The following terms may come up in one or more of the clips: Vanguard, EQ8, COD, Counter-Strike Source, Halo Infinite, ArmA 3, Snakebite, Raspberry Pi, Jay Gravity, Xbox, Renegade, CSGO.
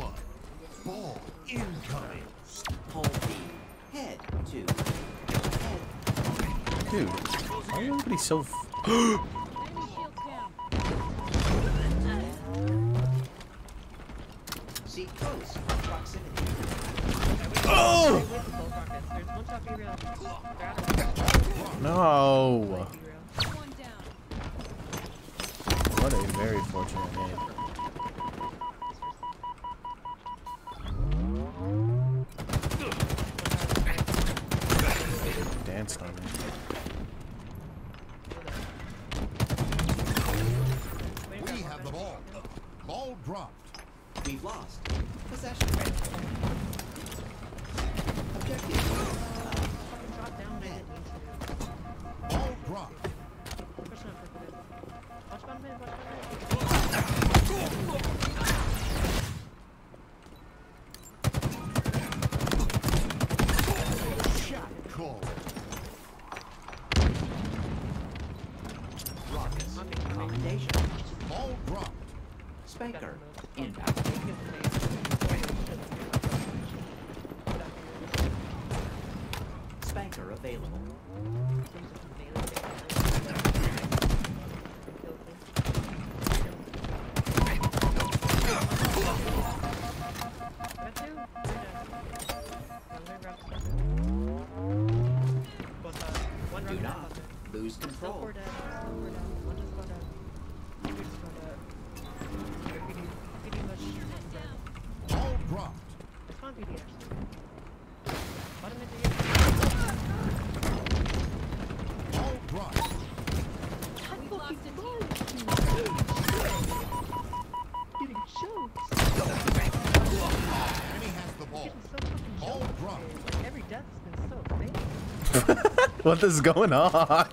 one. Ball incoming. Hold B. Head two. Head. Dude, why is everybody so? See close proximity. Oh! No! What a very fortunate game. What is going on?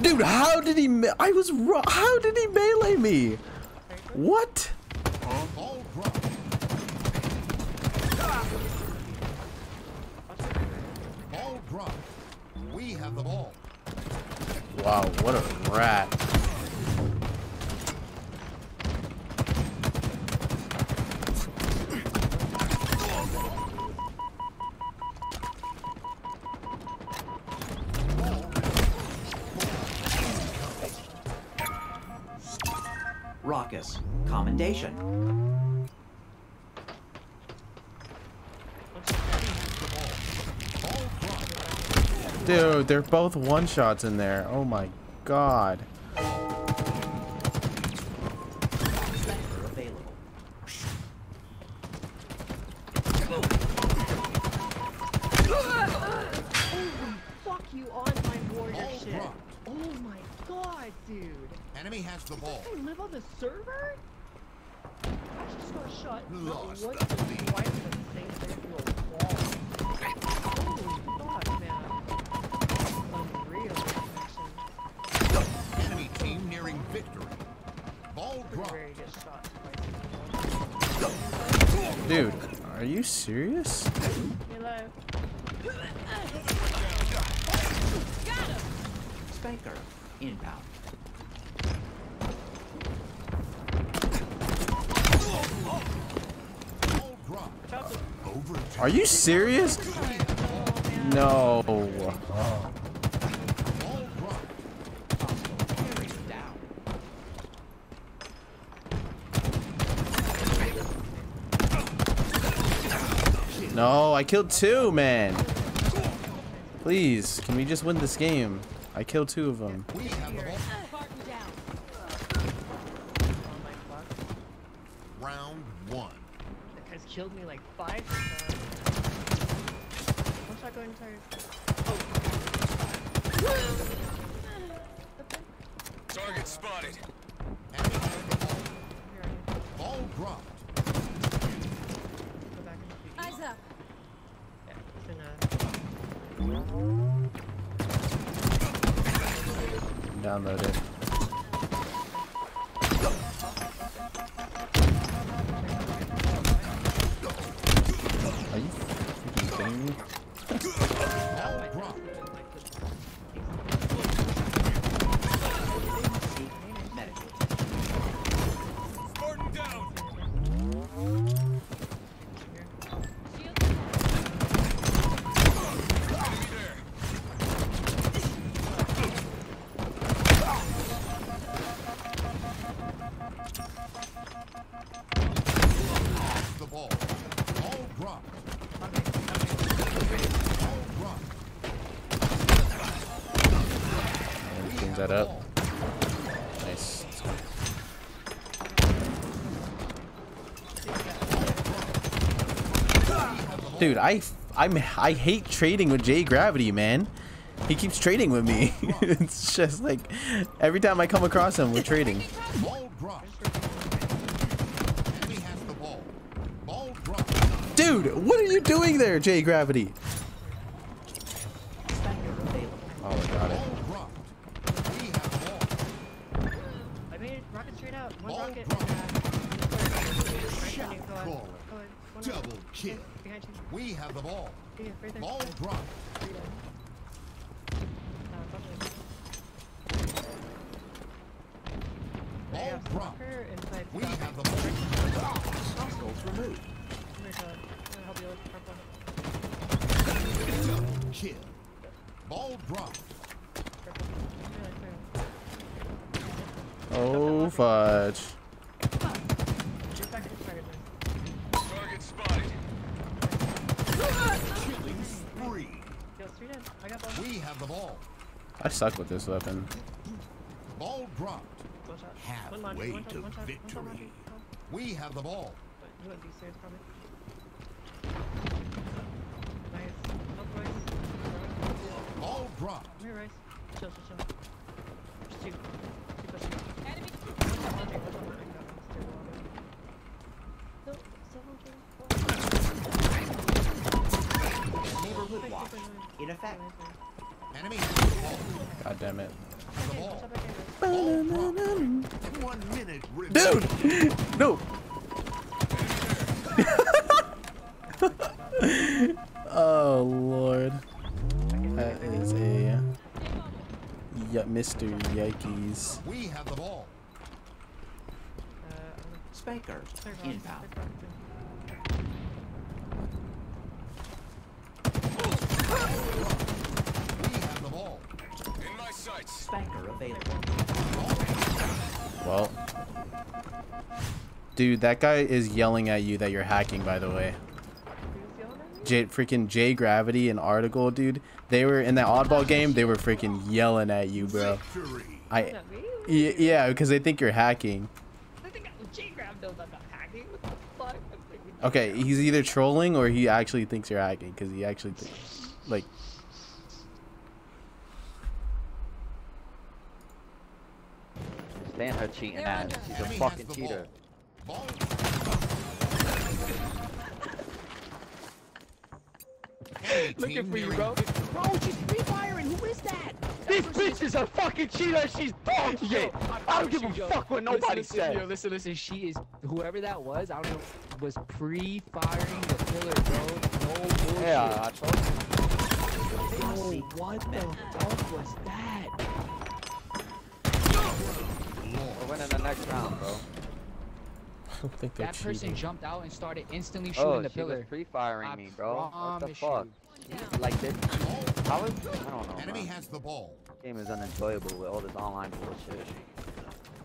Dude, how did he? I was wrong. How did he melee me? What? We have the ball. Wow, what a rat! Commendation. Dude, they're both one-shots in there. Oh my god. Dude, are you serious? Hello. Got him. Spanker inbound. Are you serious? No. Oh. No, I killed two, man. Please, can we just win this game? I killed two of them. Round one. That guy's killed me like 5 times. One shot going tired. up. Yeah, he's gonna... Download it. Are you freaking kidding me? That up. Nice. Dude, I hate trading with Jay Gravity, man. He keeps trading with me. It's just like every time I come across him, we're trading. Dude, what are you doing there, Jay Gravity? Double kill. We have the ball. Ball dropped. Ball dropped. We have the ball. Hostiles removed. Double kill. Ball dropped. Oh, fudge. We have the ball. I suck with this weapon. Ball dropped. Halfway to victory. We have the ball. Ball dropped. In effect. Enemy. God damn it. Dude! No! Oh lord. That is a... Mr. Yikes. We have the ball. Spanker. Inbound. Well, dude, that guy is yelling at you that you're hacking, by the way. Freaking Jay Gravity and Article, dude. They were in that oddball game. They were freaking yelling at you, bro. Yeah, because they think you're hacking. Okay, he's either trolling or he actually thinks you're hacking because he actually thinks, like. Stand her cheating ass. She's a fucking cheater. Looking for you, bro. Bro, she's free firing. Who is that? This bitch is a fucking cheater. She's dog shit. I don't give a fuck what nobody said. Yo, listen. She is whoever that was. I don't know. Was pre-firing the pillar, bro. No bullshit. Yeah, I told you. Yo, what the fuck was that? We're winning the next round, bro. I don't think that cheating. Person jumped out and started instantly shooting the pillar. Was pre-firing me, bro. What the fuck? You. Like this? How is? I don't know. Enemy has the ball. This game is unenjoyable with all this online bullshit.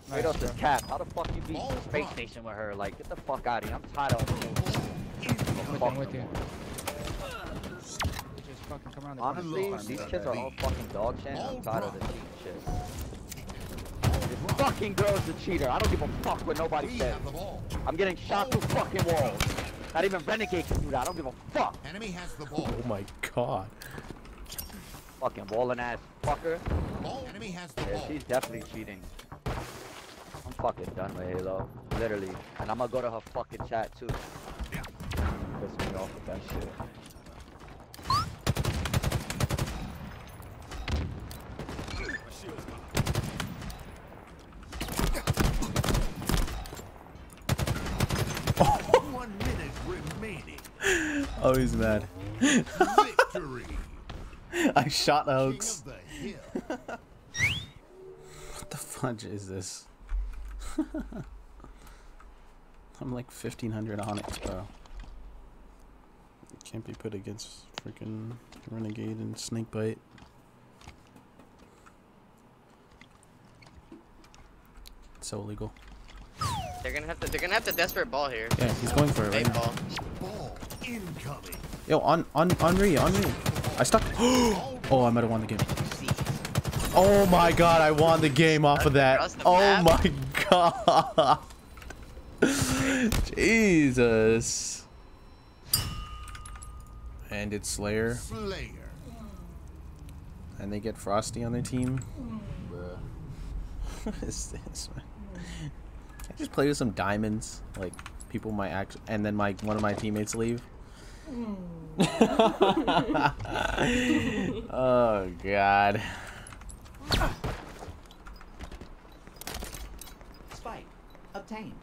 Straight up this cap. How the fuck you beat the space station with her? Like, get the fuck out of here. I'm tired of it. I'm with you. Just fucking come around the honestly, these kids are all fucking dog shit. I'm tired of this shit. This fucking girl's a cheater. I don't give a fuck what nobody says. I'm getting shot through fucking walls. Not even Renegade can do that. I don't give a fuck. Enemy has the ball. Oh my god. Fucking walling ass fucker. Enemy has the ball. She's definitely cheating. I'm fucking done with Halo. Literally. And I'm gonna go to her fucking chat too. pissed me off with that shit. Oh, he's mad. I shot Oaks. What the fudge is this? I'm like 1500 on it, bro. It can't be put against freaking Renegade and Snakebite. It's so illegal. They're gonna have to desperate ball here. Yeah, he's going for it right now. Ball. Incoming. Yo, on me. I stuck. Oh, I might have won the game. Oh my god, I won the game off of that. Oh my god. Jesus. And it's Slayer. And they get Frosty on their team. What is this, man? I just play with some diamonds, like people might act, and then one of my teammates leave. Oh god. Spike obtained.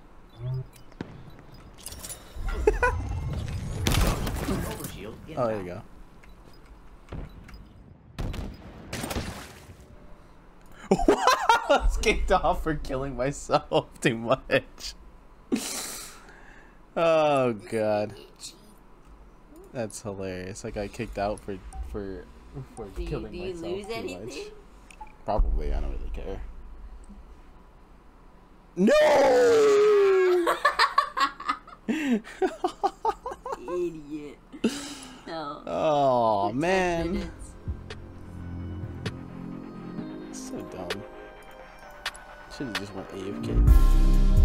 Oh, there you go. I was kicked off for killing myself too much. Oh god. That's hilarious. I got kicked out for killing myself. Do you lose anything? Probably, I don't really care. No! Idiot. No. Oh, man. So dumb. Should've just went AFK.